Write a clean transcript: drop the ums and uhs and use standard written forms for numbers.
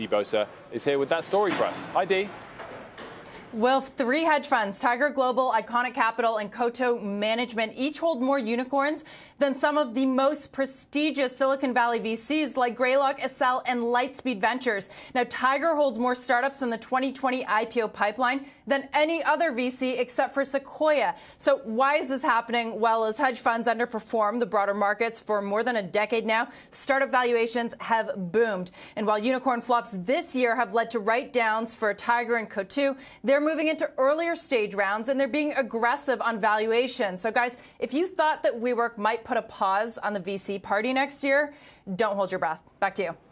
Dee Bosa is here with that story for us. Hi, Dee. Well, three hedge funds, Tiger Global, Iconic Capital, and Koto Management, each hold more unicorns than some of the most prestigious Silicon Valley VCs like Greylock, Accel, and Lightspeed Ventures. Now, Tiger holds more startups in the 2020 IPO pipeline than any other VC except for Sequoia. So why is this happening? Well, as hedge funds underperform the broader markets for more than a decade now, startup valuations have boomed. And while unicorn flops this year have led to write-downs for Tiger and Koto, they're moving into earlier stage rounds, and they're being aggressive on valuation. So, guys, if you thought that WeWork might put a pause on the VC party next year, don't hold your breath. Back to you.